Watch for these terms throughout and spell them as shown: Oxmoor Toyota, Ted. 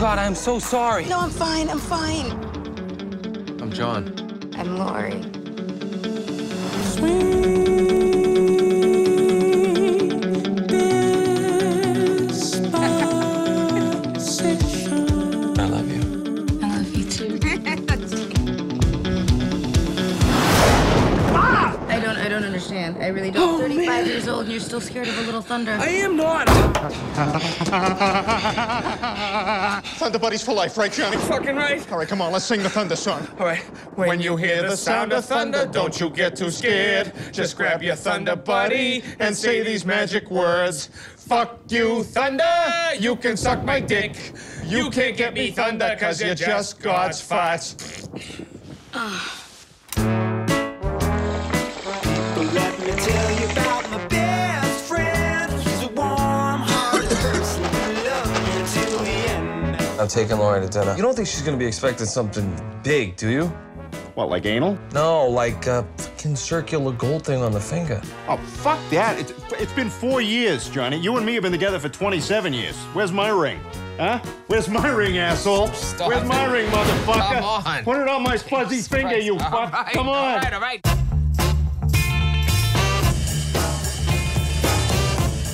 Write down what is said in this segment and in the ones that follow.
God, I'm so sorry. No, I'm fine. I'm fine. I'm John. I'm Lori. Sweet dispensation. I love you. I love you too. I don't understand. I really don't. Oh, 35 man. Years old and you're still scared of a little thunder. I am not. Thunder Buddy's for life, right, Johnny? You're fucking right. All right, come on, let's sing the thunder song. All right. When you hear the sound of thunder, don't you get too scared. Just grab your Thunder Buddy and say these magic words. Fuck you, thunder. You can suck my dick. You can't get me, thunder, because you're just God's farts. Let me tell you about my best friend. He's a warm heart. I'm taking Lori to dinner. You don't think she's gonna be expecting something big, do you? What, like anal? No, like a fucking circular gold thing on the finger. Oh, fuck that. It's been 4 years, Johnny. You and me have been together for 27 years. Where's my ring? Huh? Where's my ring, asshole? Stop. Where's my ring, motherfucker? Come on. Put it on my fuzzy finger, you fuck. Right, come on. All right, all right.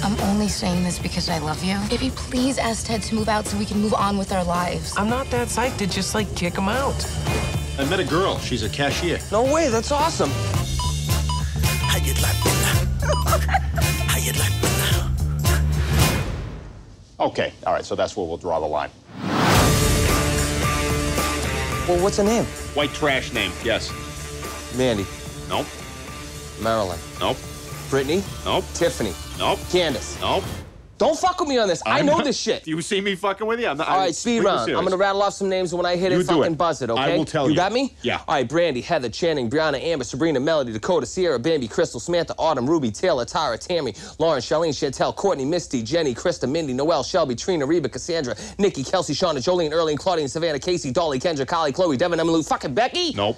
I'm only saying this because I love you. If you please ask Ted to move out so we can move on with our lives. I'm not that psyched to just, like, kick him out. I met a girl. She's a cashier. No way. That's awesome. Okay. All right. So that's where we'll draw the line. Well, what's her name? White trash name. Yes. Mandy. Nope. Marilyn. Nope. Brittany? Nope. Tiffany? Nope. Candace? Nope. Don't fuck with me on this. I know this shit. You see me fucking with you? All right, speed round. I'm gonna rattle off some names, and when I hit it, fucking buzz it, okay? I will tell you. You got me? Yeah. All right, Brandy, Heather, Channing, Brianna, Amber, Sabrina, Melody, Dakota, Sierra, Bambi, Crystal, Samantha, Autumn, Ruby, Taylor, Tara, Tammy, Lauren, Charlene, Chantel, Courtney, Misty, Jenny, Krista, Mindy, Noelle, Shelby, Trina, Reba, Cassandra, Nikki, Kelsey, Shauna, Jolene, Earlene, Claudine, Savannah, Casey, Dolly, Kendra, Kylie, Chloe, Devin, Emily, fucking Becky? Nope.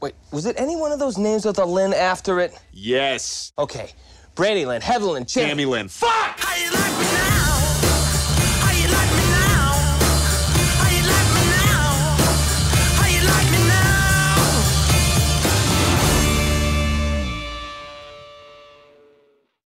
Wait, was it any one of those names with a Lynn after it? Yes. Okay. Brandy Lynn, Heather Lynn, Tammy Lynn. Fuck!